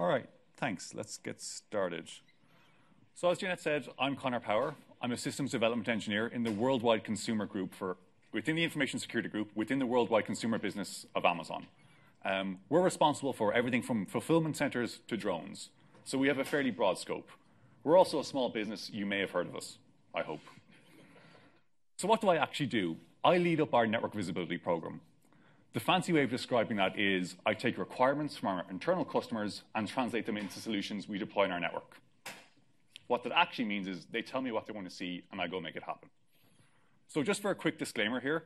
All right, thanks. Let's get started. So as Jeanette said, I'm Conor Power. I'm a systems development engineer in the worldwide consumer group within the information security group within the worldwide consumer business of Amazon. We're responsible for everything from fulfillment centers to drones. So we have a fairly broad scope. We're also a small business. You may have heard of us, I hope. So what do I actually do? I lead up our network visibility program. The fancy way of describing that is I take requirements from our internal customers and translate them into solutions we deploy in our network. What that actually means is they tell me what they want to see and I go make it happen. So just for a quick disclaimer here,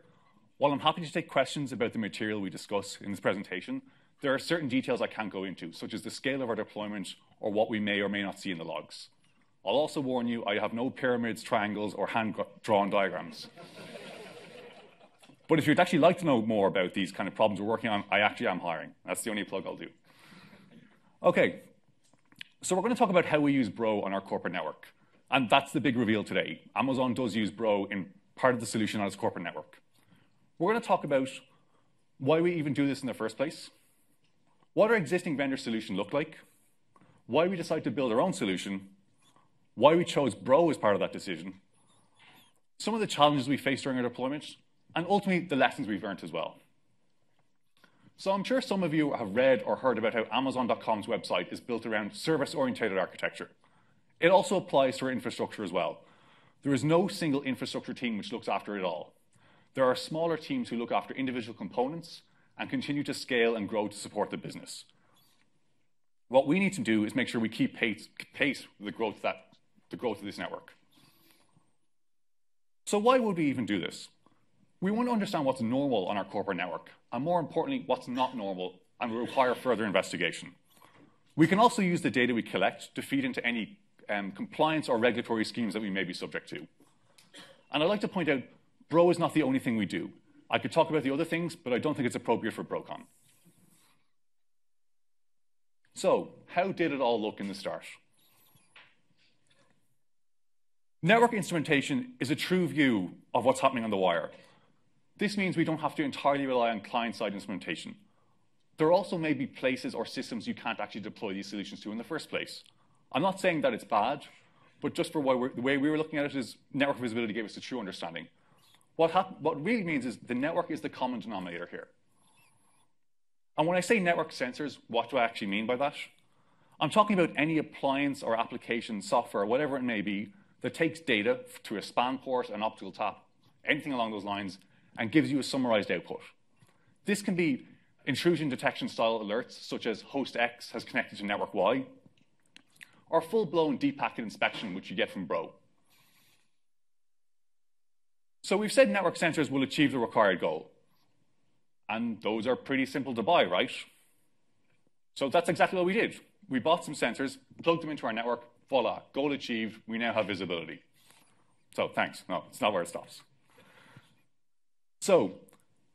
while I'm happy to take questions about the material we discuss in this presentation, there are certain details I can't go into, such as the scale of our deployment or what we may or may not see in the logs. I'll also warn you, I have no pyramids, triangles, or hand-drawn diagrams. But if you'd actually like to know more about these kind of problems we're working on, I actually am hiring. That's the only plug I'll do. Okay, so we're going to talk about how we use Bro on our corporate network. And that's the big reveal today. Amazon does use Bro in part of the solution on its corporate network. We're going to talk about why we even do this in the first place, what our existing vendor solution looked like, why we decided to build our own solution, why we chose Bro as part of that decision, some of the challenges we faced during our deployment, and ultimately, the lessons we've learned as well. So I'm sure some of you have read or heard about how Amazon.com's website is built around service-oriented architecture. It also applies to our infrastructure as well. There is no single infrastructure team which looks after it all. There are smaller teams who look after individual components and continue to scale and grow to support the business. What we need to do is make sure we keep pace with the growth of this network. So why would we even do this? We want to understand what's normal on our corporate network, and more importantly, what's not normal and will require further investigation. We can also use the data we collect to feed into any compliance or regulatory schemes that we may be subject to. And I'd like to point out, Bro is not the only thing we do. I could talk about the other things, but I don't think it's appropriate for BroCon. So, how did it all look in the start? Network instrumentation is a true view of what's happening on the wire. This means we don't have to entirely rely on client-side instrumentation. There also may be places or systems you can't actually deploy these solutions to in the first place. I'm not saying that it's bad, but just for the way we were looking at it is network visibility gave us a true understanding. What really means is the network is the common denominator here. And when I say network sensors, what do I actually mean by that? I'm talking about any appliance or application, software, whatever it may be, that takes data to a span port, an optical tap, anything along those lines, and gives you a summarized output. This can be intrusion detection style alerts, such as host X has connected to network Y, or full-blown deep packet inspection, which you get from Bro. So we've said network sensors will achieve the required goal. And those are pretty simple to buy, right? So that's exactly what we did. We bought some sensors, plugged them into our network, voila, goal achieved, we now have visibility. So thanks, no, it's not where it stops. So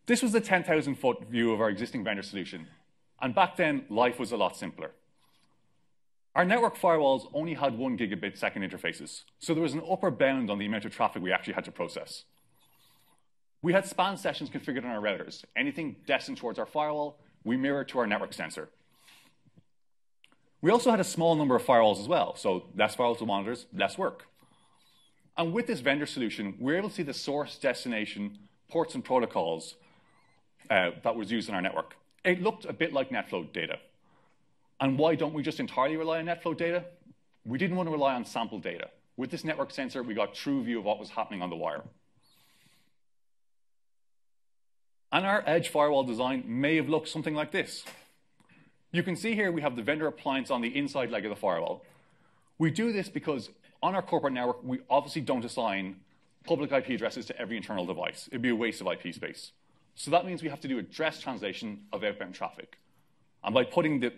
this was the 10,000-foot view of our existing vendor solution. And back then, life was a lot simpler. Our network firewalls only had 1 gigabit/second interfaces. So there was an upper bound on the amount of traffic we actually had to process. We had span sessions configured on our routers. Anything destined towards our firewall, we mirrored to our network sensor. We also had a small number of firewalls as well. So less firewalls to monitors, less work. And with this vendor solution, we were able to see the source, destination, ports and protocols that was used in our network. It looked a bit like NetFlow data. And why don't we just entirely rely on NetFlow data? We didn't want to rely on sample data. With this network sensor, we got a true view of what was happening on the wire. And our edge firewall design may have looked something like this. You can see here we have the vendor appliance on the inside leg of the firewall. We do this because on our corporate network, we obviously don't assign public IP addresses to every internal device. It'd be a waste of IP space. So that means we have to do address translation of outbound traffic. And by putting the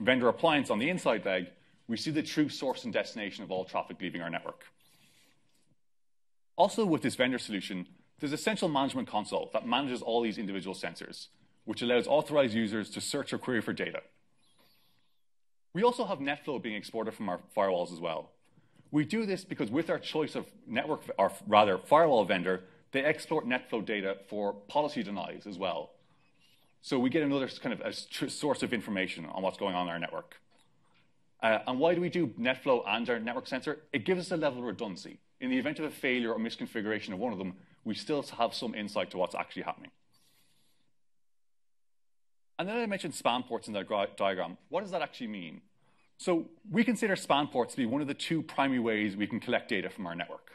vendor appliance on the inside leg, we see the true source and destination of all traffic leaving our network. Also with this vendor solution, there's a central management console that manages all these individual sensors, which allows authorized users to search or query for data. We also have NetFlow being exported from our firewalls as well. We do this because with our choice of network, or rather firewall vendor, they export NetFlow data for policy denies as well. So we get another kind of a source of information on what's going on in our network. And why do we do NetFlow and our network sensor? It gives us a level of redundancy. In the event of a failure or misconfiguration of one of them, we still have some insight to what's actually happening. And then I mentioned span ports in that diagram. What does that actually mean? So we consider span ports to be one of the two primary ways we can collect data from our network.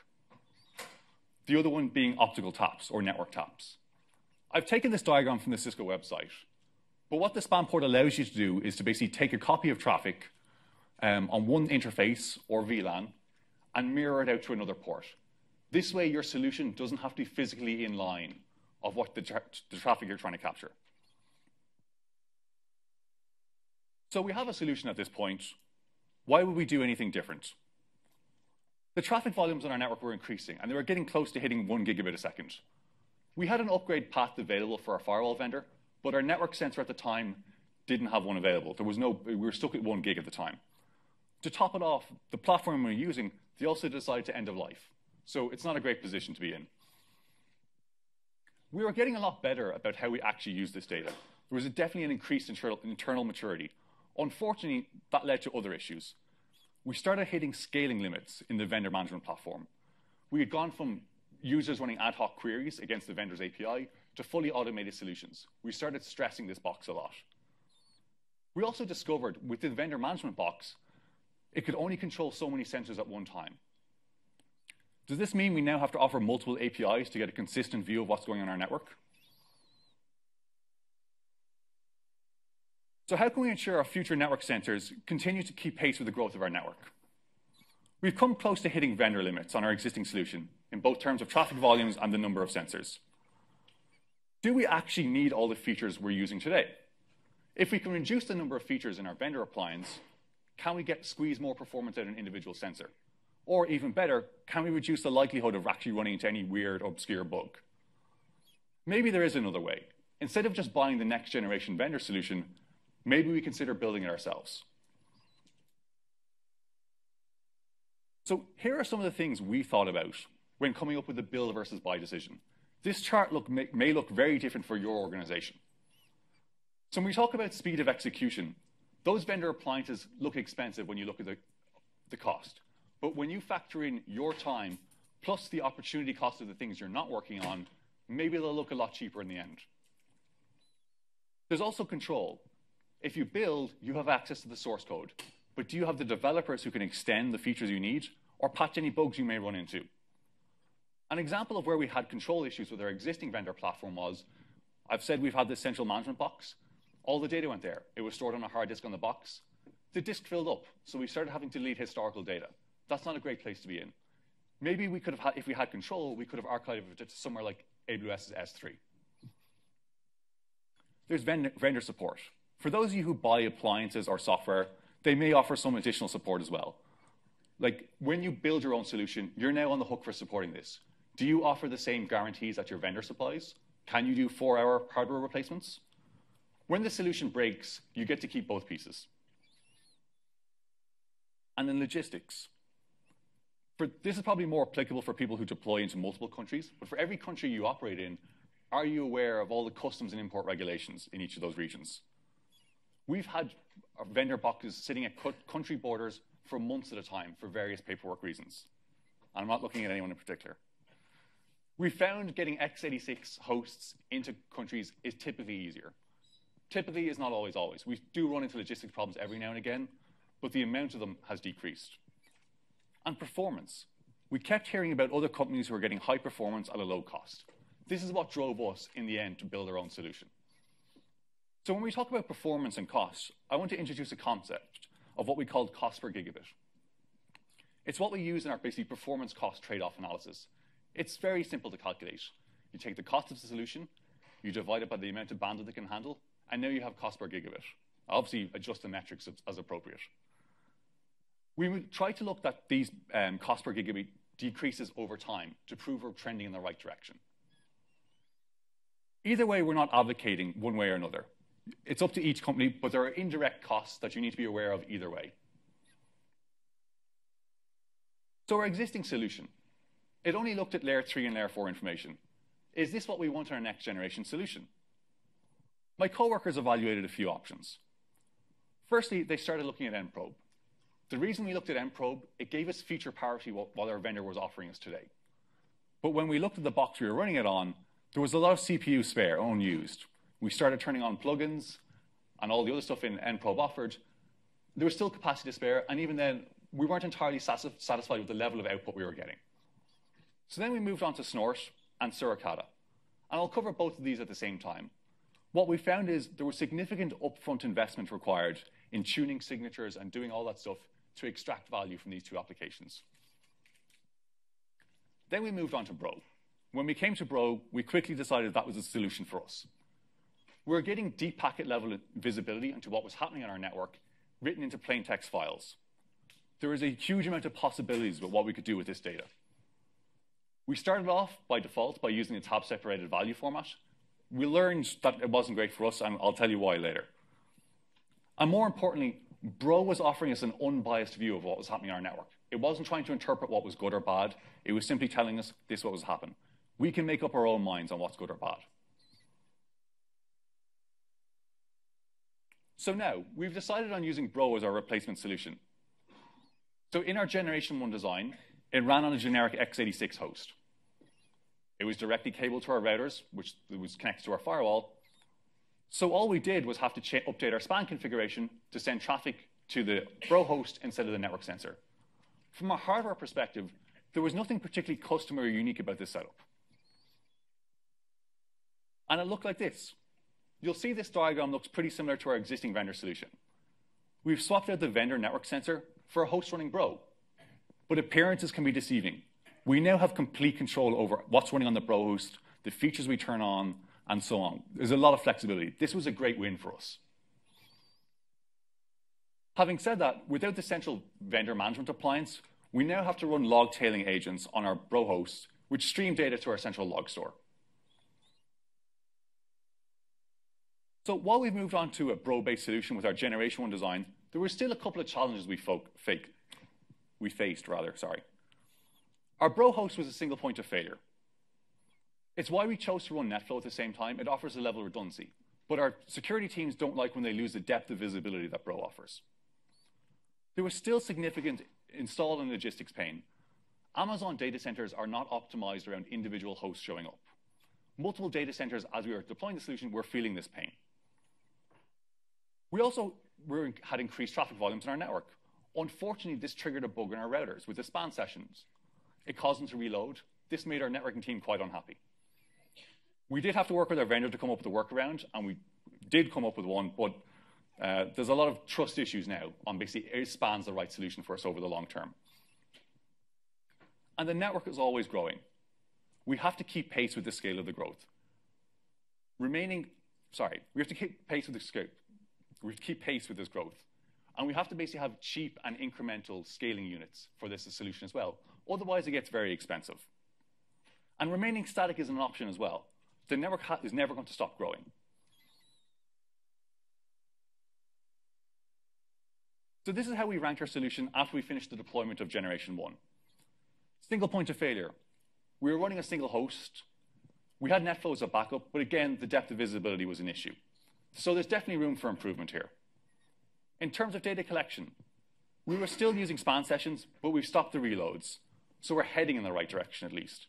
The other one being optical taps or network taps. I've taken this diagram from the Cisco website, but what the span port allows you to do is to basically take a copy of traffic on one interface or VLAN and mirror it out to another port. This way, your solution doesn't have to be physically in line of what the traffic you're trying to capture. So we have a solution at this point. Why would we do anything different? The traffic volumes on our network were increasing, and they were getting close to hitting 1 gigabit a second. We had an upgrade path available for our firewall vendor, but our network sensor at the time didn't have one available. There was no, we were stuck at 1 gig at the time. To top it off, the platform we were using, they also decided to end of life. So it's not a great position to be in. We were getting a lot better about how we actually use this data. There was definitely an increased internal maturity. Unfortunately, that led to other issues. We started hitting scaling limits in the vendor management platform. We had gone from users running ad hoc queries against the vendor's API to fully automated solutions. We started stressing this box a lot. We also discovered within the vendor management box, it could only control so many sensors at one time. Does this mean we now have to offer multiple APIs to get a consistent view of what's going on in our network? So how can we ensure our future network sensors continue to keep pace with the growth of our network? We've come close to hitting vendor limits on our existing solution in both terms of traffic volumes and the number of sensors. Do we actually need all the features we're using today? If we can reduce the number of features in our vendor appliance, can we squeeze more performance out of an individual sensor? Or even better, can we reduce the likelihood of actually running into any weird, obscure bug? Maybe there is another way. Instead of just buying the next generation vendor solution, maybe we consider building it ourselves. So here are some of the things we thought about when coming up with the build versus buy decision. This chart may look very different for your organization. So when we talk about speed of execution, those vendor appliances look expensive when you look at the cost. But when you factor in your time plus the opportunity cost of the things you're not working on, maybe they'll look a lot cheaper in the end. There's also control. If you build, you have access to the source code. But do you have the developers who can extend the features you need or patch any bugs you may run into? An example of where we had control issues with our existing vendor platform was, I've said we've had this central management box. All the data went there. It was stored on a hard disk on the box. The disk filled up, so we started having to delete historical data. That's not a great place to be in. Maybe we could have, if we had control, we could have archived it somewhere like AWS's S3. There's vendor support. For those of you who buy appliances or software, they may offer some additional support as well. Like when you build your own solution, you're now on the hook for supporting this. Do you offer the same guarantees that your vendor supplies? Can you do 4-hour hardware replacements? When the solution breaks, you get to keep both pieces. And then logistics. This is probably more applicable for people who deploy into multiple countries, but for every country you operate in, are you aware of all the customs and import regulations in each of those regions? We've had our vendor boxes sitting at country borders for months at a time for various paperwork reasons. And I'm not looking at anyone in particular. We found getting x86 hosts into countries is typically easier. Typically is not always. We do run into logistics problems every now and again, but the amount of them has decreased. And performance. We kept hearing about other companies who are getting high performance at a low cost. This is what drove us in the end to build our own solution. So when we talk about performance and cost, I want to introduce a concept of what we call cost per gigabit. It's what we use in our basically performance cost trade-off analysis. It's very simple to calculate. You take the cost of the solution, you divide it by the amount of bandwidth it can handle, and now you have cost per gigabit. Obviously, adjust the metrics as appropriate. We will try to look at these cost per gigabit decreases over time to prove we're trending in the right direction. Either way, we're not advocating one way or another. It's up to each company, but there are indirect costs that you need to be aware of either way. So our existing solution, it only looked at layer 3 and layer 4 information. Is this what we want in our next generation solution? My coworkers evaluated a few options. Firstly, they started looking at nProbe. The reason we looked at nProbe, it gave us feature parity while our vendor was offering us today. But when we looked at the box we were running it on, there was a lot of CPU spare unused. We started turning on plugins and all the other stuff in nProbe offered. There was still capacity to spare, and even then, we weren't entirely satisfied with the level of output we were getting. So then we moved on to Snort and Suricata. And I'll cover both of these at the same time. What we found is there was significant upfront investment required in tuning signatures and doing all that stuff to extract value from these two applications. Then we moved on to Bro. When we came to Bro, we quickly decided that was the solution for us. We were getting deep packet level visibility into what was happening on our network written into plain text files. There is a huge amount of possibilities about what we could do with this data. We started off by default by using a tab-separated value format. We learned that it wasn't great for us, and I'll tell you why later. And more importantly, Bro was offering us an unbiased view of what was happening on our network. It wasn't trying to interpret what was good or bad. It was simply telling us this is what was happening. We can make up our own minds on what's good or bad. So now, we've decided on using Bro as our replacement solution. So in our Generation 1 design, it ran on a generic x86 host. It was directly cabled to our routers, which was connected to our firewall. So all we did was have to update our span configuration to send traffic to the Bro host instead of the network sensor. From a hardware perspective, there was nothing particularly custom or unique about this setup. And it looked like this. You'll see this diagram looks pretty similar to our existing vendor solution. We've swapped out the vendor network sensor for a host running Bro. But appearances can be deceiving. We now have complete control over what's running on the Bro host, the features we turn on, and so on. There's a lot of flexibility. This was a great win for us. Having said that, without the central vendor management appliance, we now have to run log tailing agents on our Bro host, which stream data to our central log store. So while we've moved on to a Bro-based solution with our Generation 1 design, there were still a couple of challenges we faced. Our Bro host was a single point of failure. It's why we chose to run NetFlow at the same time. It offers a level of redundancy, but our security teams don't like when they lose the depth of visibility that Bro offers. There was still significant install and logistics pain. Amazon data centers are not optimized around individual hosts showing up. Multiple data centers, as we were deploying the solution, were feeling this pain. We also had increased traffic volumes in our network. Unfortunately, this triggered a bug in our routers with the span sessions. It caused them to reload. This made our networking team quite unhappy. We did have to work with our vendor to come up with a workaround, and we did come up with one, but there's a lot of trust issues now on basically is spans the right solution for us over the long term. And the network is always growing. We have to keep pace with the scale of the growth. We have to keep pace with this growth. And we have to basically have cheap and incremental scaling units for this solution as well. Otherwise, it gets very expensive. And remaining static is an option as well. The network is never going to stop growing. So this is how we ranked our solution after we finished the deployment of Generation 1. Single point of failure. We were running a single host. We had NetFlow as a backup, but again, the depth of visibility was an issue. So there's definitely room for improvement here. In terms of data collection, we were still using span sessions, but we've stopped the reloads. So we're heading in the right direction, at least.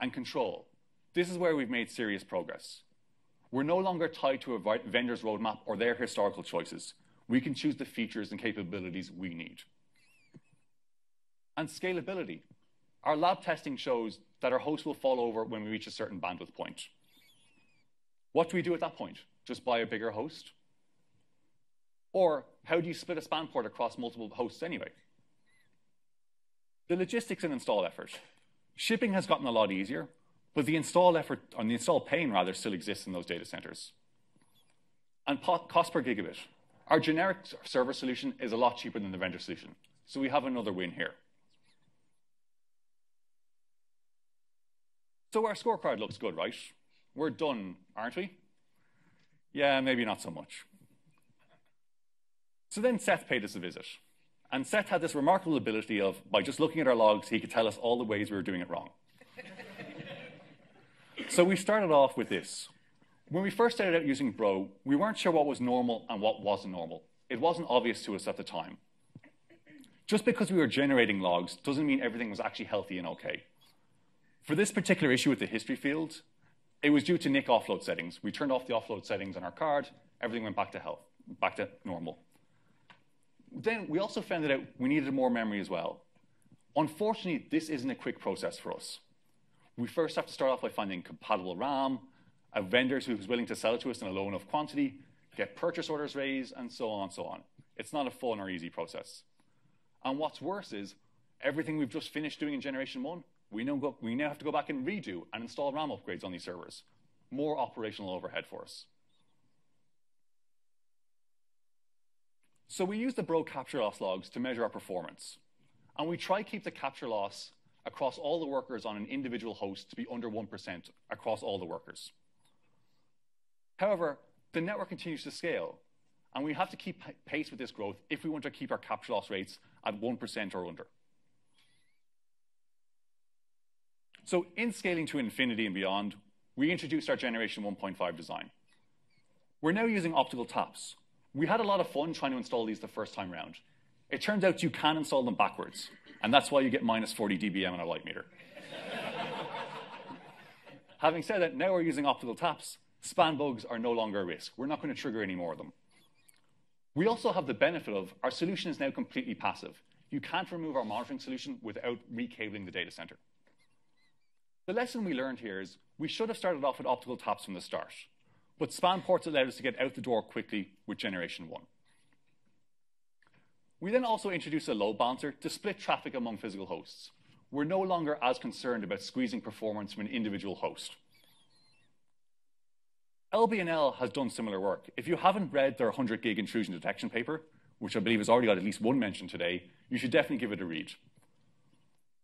And control. This is where we've made serious progress. We're no longer tied to a vendor's roadmap or their historical choices. We can choose the features and capabilities we need. And scalability. Our lab testing shows that our host will fall over when we reach a certain bandwidth point. What do we do at that point? Just buy a bigger host? Or how do you split a span port across multiple hosts anyway? The logistics and install effort. Shipping has gotten a lot easier, but the install effort, or the install pain rather, still exists in those data centers. And cost per gigabit. Our generic server solution is a lot cheaper than the vendor solution. So we have another win here. So our scorecard looks good, right? We're done, aren't we? Yeah, maybe not so much. So then Seth paid us a visit. And Seth had this remarkable ability of, by just looking at our logs, he could tell us all the ways we were doing it wrong. So we started off with this. When we first started out using Bro, we weren't sure what was normal and what wasn't normal. It wasn't obvious to us at the time. Just because we were generating logs doesn't mean everything was actually healthy and okay. For this particular issue with the history field, it was due to NIC offload settings. We turned off the offload settings on our card. Everything went back to health, back to normal. Then we also found out we needed more memory as well. Unfortunately, this isn't a quick process for us. We first have to start off by finding compatible RAM, a vendor who's willing to sell it to us in a low enough quantity, get purchase orders raised, and so on and so on. It's not a fun or easy process. And what's worse is everything we've just finished doing in Generation 1, we now have to go back and redo and install RAM upgrades on these servers. More operational overhead for us. So we use the Bro capture loss logs to measure our performance. And we try to keep the capture loss across all the workers on an individual host to be under 1% across all the workers. However, the network continues to scale, and we have to keep pace with this growth if we want to keep our capture loss rates at 1% or under. So in scaling to infinity and beyond, we introduced our Generation 1.5 design. We're now using optical taps. We had a lot of fun trying to install these the first time round. It turns out you can install them backwards, and that's why you get -40 dBm on a light meter. Having said that, now we're using optical taps. Span bugs are no longer a risk. We're not going to trigger any more of them. We also have the benefit of our solution is now completely passive. You can't remove our monitoring solution without recabling the data center. The lesson we learned here is we should have started off with optical taps from the start, but span ports allowed us to get out the door quickly with Generation 1. We then also introduced a load balancer to split traffic among physical hosts. We're no longer as concerned about squeezing performance from an individual host. LBNL has done similar work. If you haven't read their 100 gig intrusion detection paper, which I believe has already got at least one mention today, you should definitely give it a read.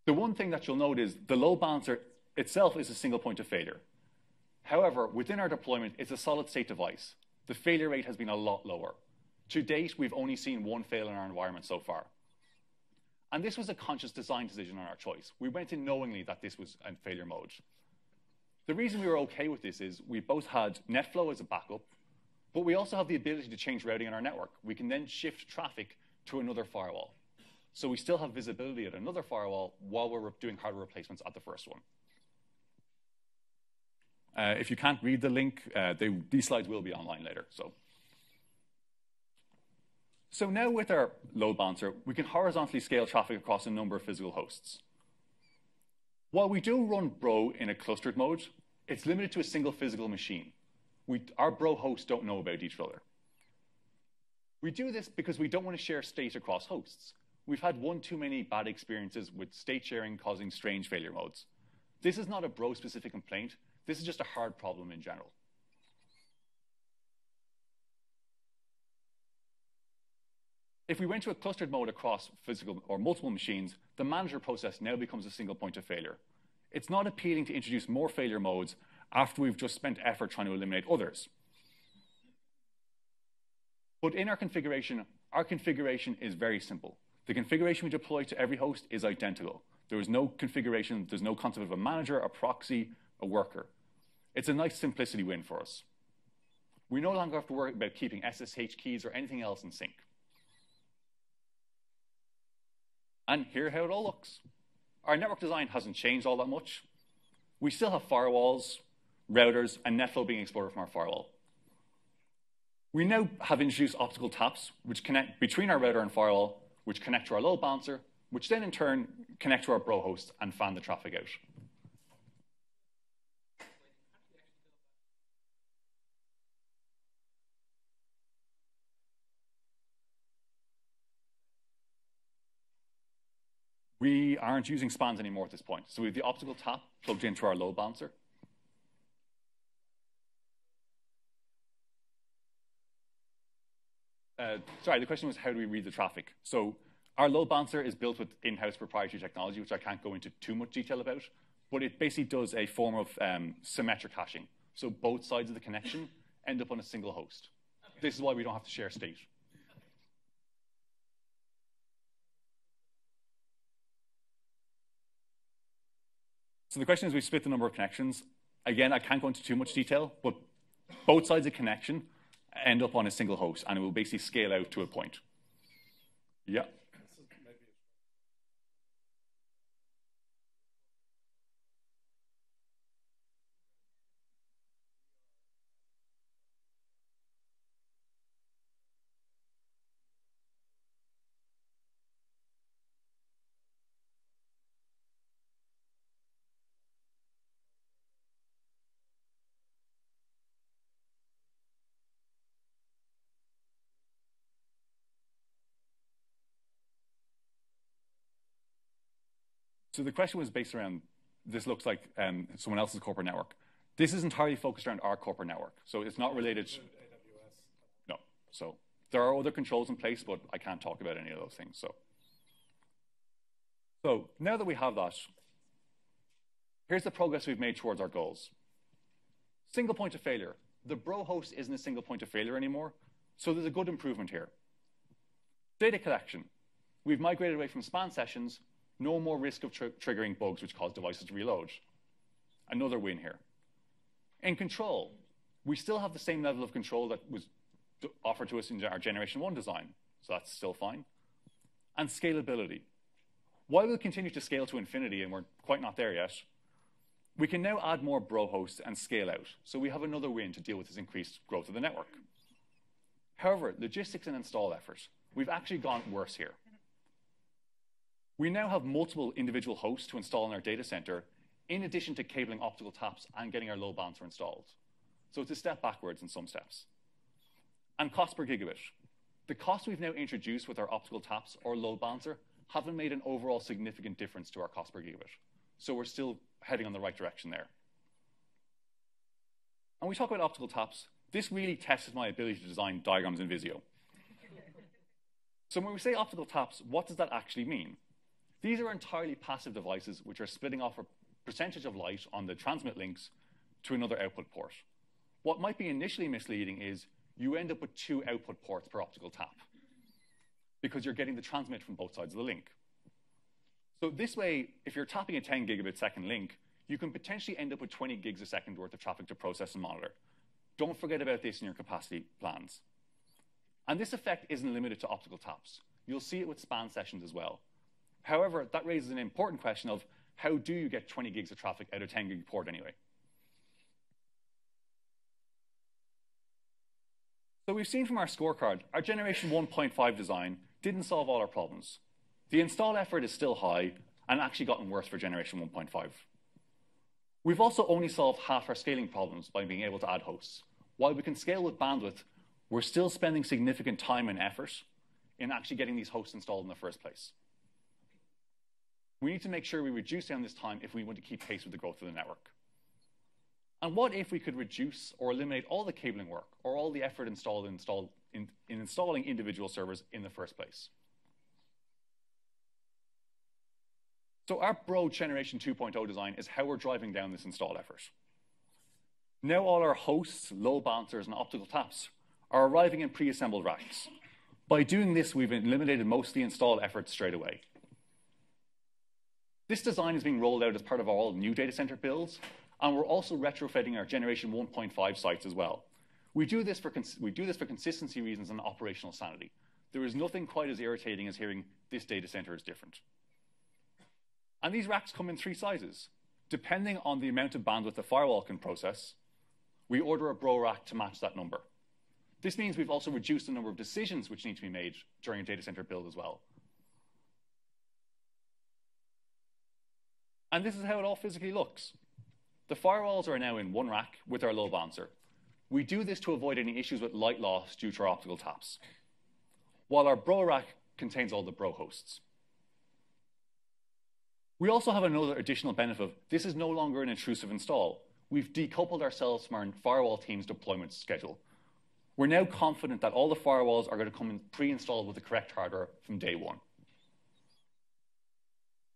The one thing that you'll note is the load balancer itself is a single point of failure. However, within our deployment, it's a solid state device. The failure rate has been a lot lower. To date, we've only seen one fail in our environment so far. And this was a conscious design decision on our choice. We went in knowingly that this was in failure mode. The reason we were okay with this is we both had NetFlow as a backup, but we also have the ability to change routing on our network. We can then shift traffic to another firewall. So we still have visibility at another firewall while we're doing hardware replacements at the first one. If you can't read the link, these slides will be online later. So now with our load balancer, we can horizontally scale traffic across a number of physical hosts. While we do run Bro in a clustered mode, it's limited to a single physical machine. Our Bro hosts don't know about each other. We do this because we don't want to share state across hosts. We've had one too many bad experiences with state sharing causing strange failure modes. This is not a Bro-specific complaint. This is just a hard problem in general. If we went to a clustered mode across physical or multiple machines, the manager process now becomes a single point of failure. It's not appealing to introduce more failure modes after we've just spent effort trying to eliminate others. But in our configuration is very simple. The configuration we deploy to every host is identical. There is no configuration, there's no concept of a manager, a proxy, a worker. It's a nice simplicity win for us. We no longer have to worry about keeping SSH keys or anything else in sync. And here's how it all looks. Our network design hasn't changed all that much. We still have firewalls, routers, and NetFlow being exported from our firewall. We now have introduced optical taps, which connect between our router and firewall, which connect to our load balancer, which then in turn connect to our Bro hosts and fan the traffic out. We aren't using spans anymore at this point. So we have the optical tap plugged into our load balancer. Sorry, the question was how do we read the traffic? So our load balancer is built with in-house proprietary technology, which I can't go into too much detail about, but it basically does a form of symmetric hashing. So both sides of the connection end up on a single host. This is why we don't have to share state. So the question is, we split the number of connections. Again, I can't go into too much detail, but both sides of connection end up on a single host, and it will basically scale out to a point. Yeah. So the question was based around, this looks like someone else's corporate network. This is entirely focused around our corporate network. So it's not related to AWS. No. So there are other controls in place, but I can't talk about any of those things. So now that we have that, here's the progress we've made towards our goals. Single point of failure. The Bro host isn't a single point of failure anymore, so there's a good improvement here. Data collection. We've migrated away from span sessions. No more risk of triggering bugs which cause devices to reload. Another win here. And control. We still have the same level of control that was offered to us in our Generation 1 design, so that's still fine. And scalability. While we'll continue to scale to infinity, and we're quite not there yet, we can now add more Bro hosts and scale out, so we have another win to deal with this increased growth of the network. However, logistics and install efforts, we've actually gone worse here. We now have multiple individual hosts to install in our data center, in addition to cabling optical taps and getting our load balancer installed. So it's a step backwards in some steps. And cost per gigabit. The cost we've now introduced with our optical taps or load balancer haven't made an overall significant difference to our cost per gigabit. So we're still heading in the right direction there. And we talk about optical taps. This really tested my ability to design diagrams in Visio. So when we say optical taps, what does that actually mean? These are entirely passive devices which are splitting off a percentage of light on the transmit links to another output port. What might be initially misleading is you end up with 2 output ports per optical tap because you're getting the transmit from both sides of the link. So this way, if you're tapping a 10 gigabit second link, you can potentially end up with 20 gigs a second worth of traffic to process and monitor. Don't forget about this in your capacity plans. And this effect isn't limited to optical taps. You'll see it with span sessions as well. However, that raises an important question of how do you get 20 gigs of traffic out of 10 gig port anyway? So we've seen from our scorecard, our generation 1.5 design didn't solve all our problems. The install effort is still high and actually gotten worse for generation 1.5. We've also only solved half our scaling problems by being able to add hosts. While we can scale with bandwidth, we're still spending significant time and effort in actually getting these hosts installed in the first place. We need to make sure we reduce down this time if we want to keep pace with the growth of the network. And what if we could reduce or eliminate all the cabling work or all the effort in installing individual servers in the first place? So our Bro Generation 2.0 design is how we're driving down this install effort. Now all our hosts, load balancers, and optical taps are arriving in pre-assembled racks. By doing this, we've eliminated most of the install effort straight away. This design is being rolled out as part of all new data center builds, and we're also retrofitting our generation 1.5 sites as well. We do this for consistency reasons and operational sanity. There is nothing quite as irritating as hearing this data center is different. And these racks come in 3 sizes. Depending on the amount of bandwidth the firewall can process, we order a Bro rack to match that number. This means we've also reduced the number of decisions which need to be made during a data center build as well. And this is how it all physically looks. The firewalls are now in 1 rack with our load balancer. We do this to avoid any issues with light loss due to our optical taps, while our Bro rack contains all the Bro hosts. We also have another additional benefit of this is no longer an intrusive install. We've decoupled ourselves from our firewall team's deployment schedule. We're now confident that all the firewalls are going to come in pre-installed with the correct hardware from day 1.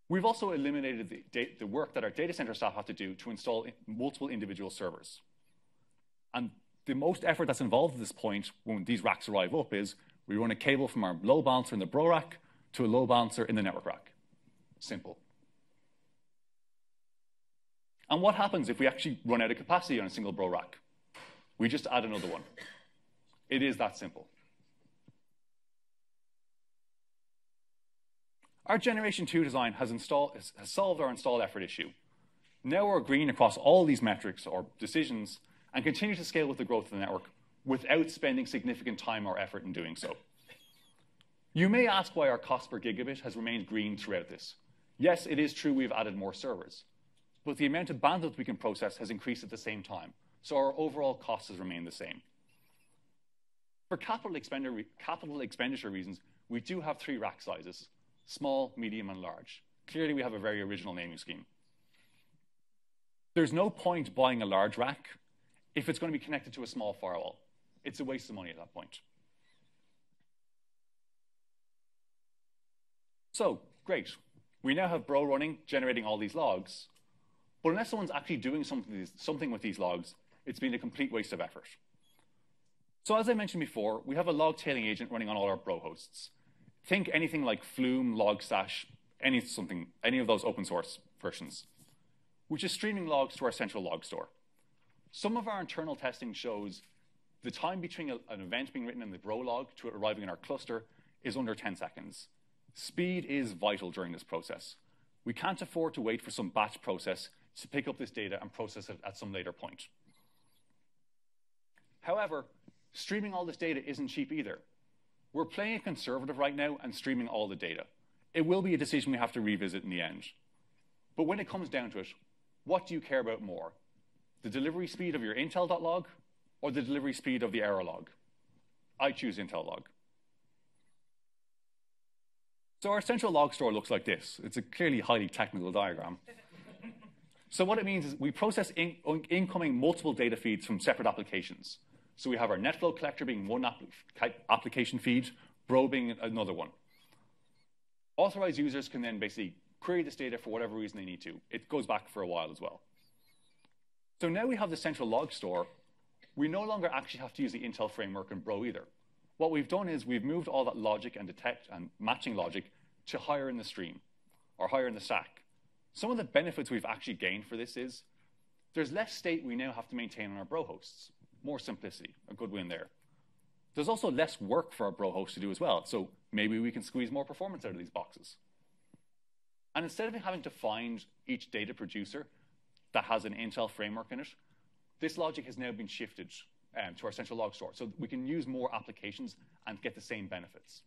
We've also eliminated the work that our data center staff have to do to install multiple individual servers. And the most effort that's involved at this point when these racks arrive up is we run a cable from our load balancer in the Bro rack to a load balancer in the network rack. Simple. And what happens if we actually run out of capacity on a single Bro rack? We just add another one. It is that simple. Our Generation 2 design has solved our install effort issue. Now we're green across all these metrics or decisions and continue to scale with the growth of the network without spending significant time or effort in doing so. You may ask why our cost per gigabit has remained green throughout this. Yes, it is true we've added more servers, but the amount of bandwidth we can process has increased at the same time, so our overall cost has remained the same. For capital expenditure reasons, we do have 3 rack sizes. Small, medium, and large. Clearly, we have a very original naming scheme. There's no point buying a large rack if it's going to be connected to a small firewall. It's a waste of money at that point. So, great. We now have Bro running, generating all these logs. But unless someone's actually doing something with these logs, it's been a complete waste of effort. So as I mentioned before, we have a log tailing agent running on all our Bro hosts. Think anything like Flume, Logstash, any of those open source versions, which is streaming logs to our central log store. Some of our internal testing shows the time between an event being written in the Bro log to it arriving in our cluster is under 10 seconds. Speed is vital during this process. We can't afford to wait for some batch process to pick up this data and process it at some later point. However, streaming all this data isn't cheap either. We're playing it conservative right now and streaming all the data. It will be a decision we have to revisit in the end. But when it comes down to it, what do you care about more? The delivery speed of your intel.log or the delivery speed of the error log? I choose intel log. So our central log store looks like this. It's a clearly highly technical diagram. So what it means is we process incoming multiple data feeds from separate applications. So we have our NetFlow collector being one application feed, Bro being another one. Authorized users can then basically query this data for whatever reason they need to. It goes back for a while as well. So now we have the central log store. We no longer actually have to use the Intel framework in Bro either. What we've done is we've moved all that logic and detect and matching logic to higher in the stream or higher in the stack. Some of the benefits we've actually gained for this is there's less state we now have to maintain on our Bro hosts. More simplicity, a good win there. There's also less work for our Bro hosts to do as well, so maybe we can squeeze more performance out of these boxes. And instead of having to find each data producer that has an Intel framework in it, this logic has now been shifted to our central log store, so we can use more applications and get the same benefits.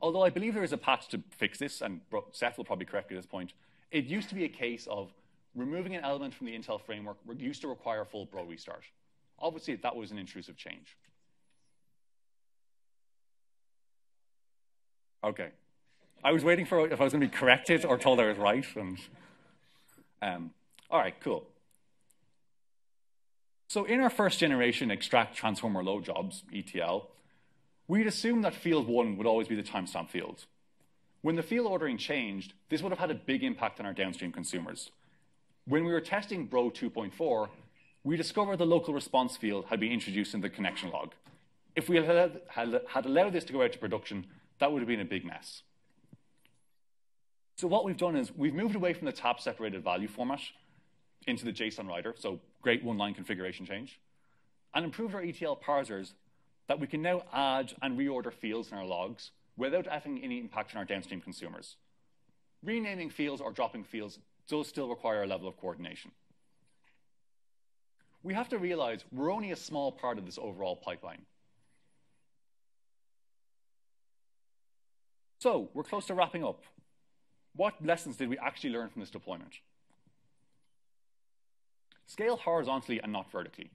Although I believe there is a patch to fix this, and Seth will probably correct me at this point, it used to be a case of removing an element from the Intel framework used to require a full Bro restart. Obviously, that was an intrusive change. Okay. I was waiting for if I was going to be corrected or told I was right. And, all right, cool. So in our first generation extract, transform, or load jobs, ETL, we'd assumed that field one would always be the timestamp field. When the field ordering changed, this would have had a big impact on our downstream consumers. When we were testing Bro 2.4, we discovered the local response field had been introduced in the connection log. If we had allowed this to go out to production, that would have been a big mess. So what we've done is we've moved away from the tab-separated value format into the JSON writer, so great one-line configuration change, and improved our ETL parsers that we can now add and reorder fields in our logs without having any impact on our downstream consumers. Renaming fields or dropping fields does still require a level of coordination. We have to realize we're only a small part of this overall pipeline. So we're close to wrapping up. What lessons did we actually learn from this deployment? Scale horizontally and not vertically.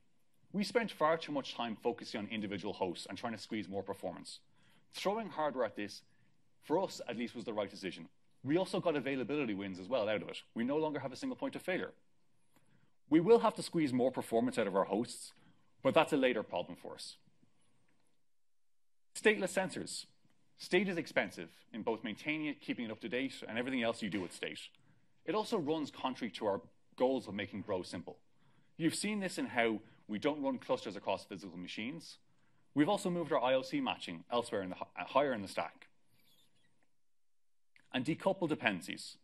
We spent far too much time focusing on individual hosts and trying to squeeze more performance. Throwing hardware at this, for us at least, was the right decision. We also got availability wins as well out of it. We no longer have a single point of failure. We will have to squeeze more performance out of our hosts, but that's a later problem for us. Stateless sensors. State is expensive in both maintaining it, keeping it up to date, and everything else you do with state. It also runs contrary to our goals of making Bro simple. You've seen this in how we don't run clusters across physical machines. We've also moved our IOC matching elsewhere in the higher in the stack. And decouple dependencies.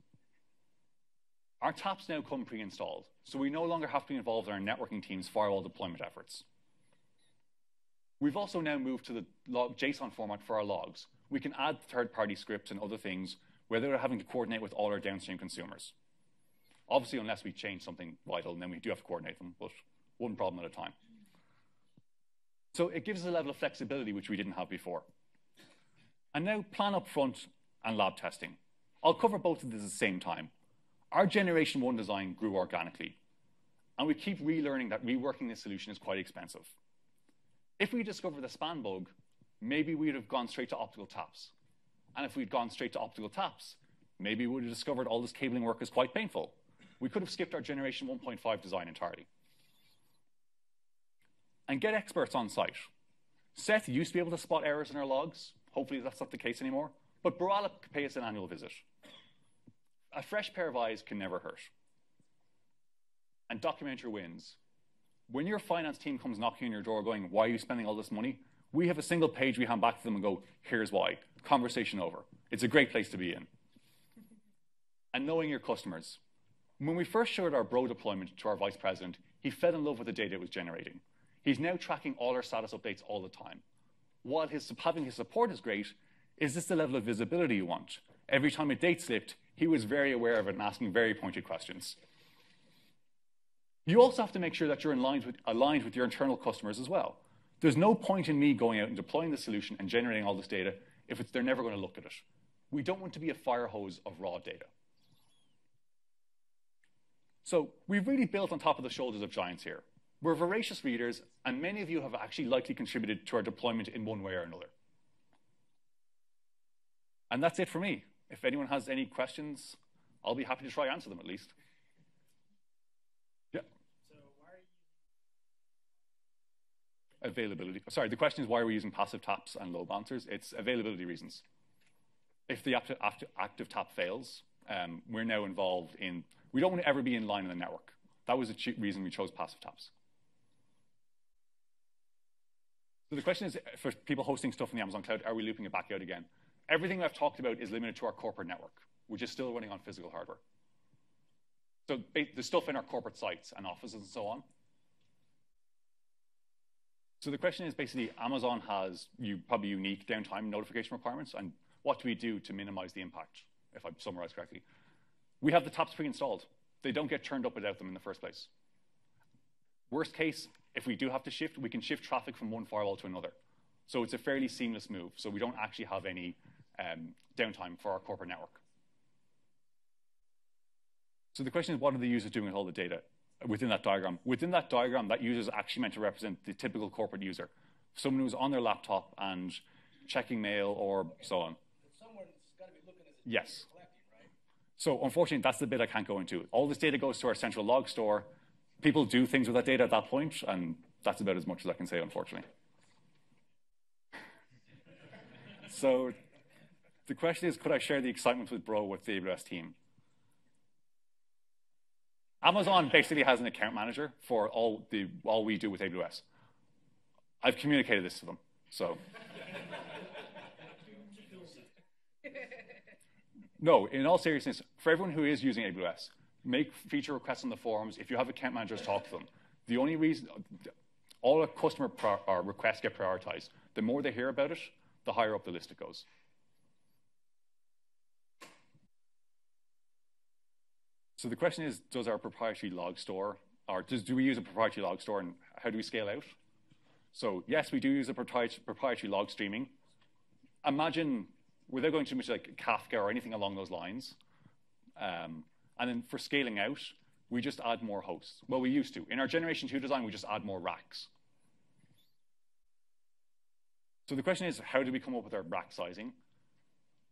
Our taps now come pre-installed, so we no longer have to be involved in our networking team's firewall deployment efforts. We've also now moved to the JSON format for our logs. We can add third-party scripts and other things without having to coordinate with all our downstream consumers. Obviously, unless we change something vital, and then we do have to coordinate them, but one problem at a time. So it gives us a level of flexibility which we didn't have before. And now plan up front and lab testing. I'll cover both of these at the same time. Our generation one design grew organically, and we keep relearning that reworking this solution is quite expensive. If we discovered the span bug, maybe we'd have gone straight to optical taps. And if we'd gone straight to optical taps, Maybe we would have discovered all this cabling work is quite painful. We could have skipped our generation 1.5 design entirely. And get experts on site. Seth used to be able to spot errors in our logs. Hopefully that's not the case anymore. But Borala could pay us an annual visit. A fresh pair of eyes can never hurt. And document your wins. When your finance team comes knocking on your door going, why are you spending all this money? We have a single page we hand back to them and go, here's why. Conversation over. It's a great place to be in. And knowing your customers. When we first showed our Bro deployment to our vice president, he fell in love with the data it was generating. He's now tracking all our status updates all the time. While having his support is great, is this the level of visibility you want? Every time a date slipped, he was very aware of it and asking very pointed questions. You also have to make sure that you're aligned with your internal customers as well. There's no point in me going out and deploying the solution and generating all this data if they're never going to look at it. We don't want to be a fire hose of raw data. So we've really built on top of the shoulders of giants here. We're voracious readers, and many of you have actually likely contributed to our deployment in one way or another. And that's it for me. If anyone has any questions, I'll be happy to try and answer them at least. Yeah. So why are you... Availability. Sorry, the question is why are we using passive taps and low balancers? It's availability reasons. If the active tap fails, we're now involved in, we don't want to ever be in line in the network. That was the reason we chose passive taps. So the question is, for people hosting stuff in the Amazon cloud, are we looping it back out again? Everything I've talked about is limited to our corporate network, which is still running on physical hardware. So the stuff in our corporate sites and offices and so on. So the question is basically, Amazon has probably unique downtime notification requirements, and what do we do to minimize the impact, if I summarize correctly? We have the taps pre-installed. They don't get turned up without them in the first place. Worst case, if we do have to shift, we can shift traffic from one firewall to another. So it's a fairly seamless move. So we don't actually have any downtime for our corporate network. So the question is, what are the users doing with all the data within that diagram? Within that diagram, that user is actually meant to represent the typical corporate user, someone who's on their laptop and checking mail or so on. But someone's got to be looking at the data you're collecting, right? So unfortunately, that's the bit I can't go into. All this data goes to our central log store. People do things with that data at that point, and that's about as much as I can say, unfortunately. So the question is, could I share the excitement with Bro with the AWS team? Amazon basically has an account manager for all we do with AWS. I've communicated this to them, so. No, in all seriousness, for everyone who is using AWS, make feature requests on the forums. If you have account managers, talk to them. The only reason, all our customer requests get prioritized. The more they hear about it, the higher up the list it goes. So the question is, does our proprietary log store, or do we use a proprietary log store, and how do we scale out? So yes, we do use a proprietary log streaming. Imagine, without going too much like Kafka or anything along those lines, and then for scaling out, we just add more hosts. Well, we used to. In our generation 2 design, we just add more racks. So the question is, how do we come up with our rack sizing?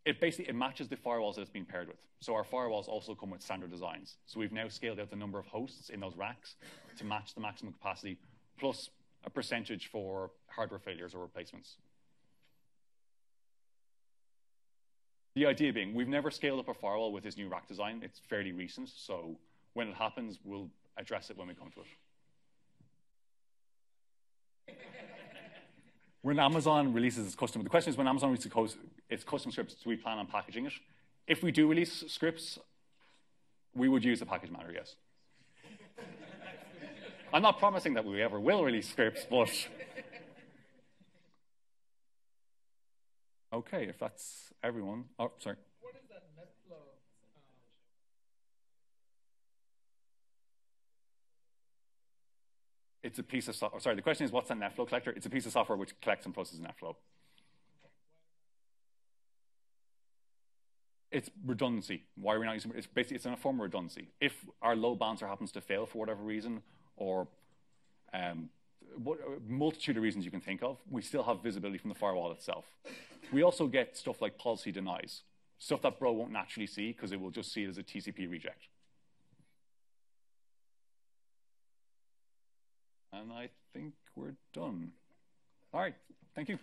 It matches the firewalls that it's been paired with. So our firewalls also come with standard designs. So we've now scaled out the number of hosts in those racks to match the maximum capacity, plus a percentage for hardware failures or replacements. The idea being, we've never scaled up a firewall with this new rack design. It's fairly recent, so when it happens, we'll address it when we come to it. When Amazon releases its custom, the question is when Amazon releases its custom scripts, do we plan on packaging it? If we do release scripts, we would use the package manager, yes. I'm not promising that we ever will release scripts, but. Okay, if that's everyone. Oh, sorry. What is that NetFlow? It's a piece of software. Sorry, the question is, what's a NetFlow collector? It's a piece of software which collects and processes NetFlow. It's redundancy. Why are we not using it? It's in a form of redundancy. If our load balancer happens to fail for whatever reason, or multitude of reasons you can think of, we still have visibility from the firewall itself. We also get stuff like policy denies. stuff that Bro won't naturally see because it will just see it as a TCP reject. And I think we're done. All right, thank you.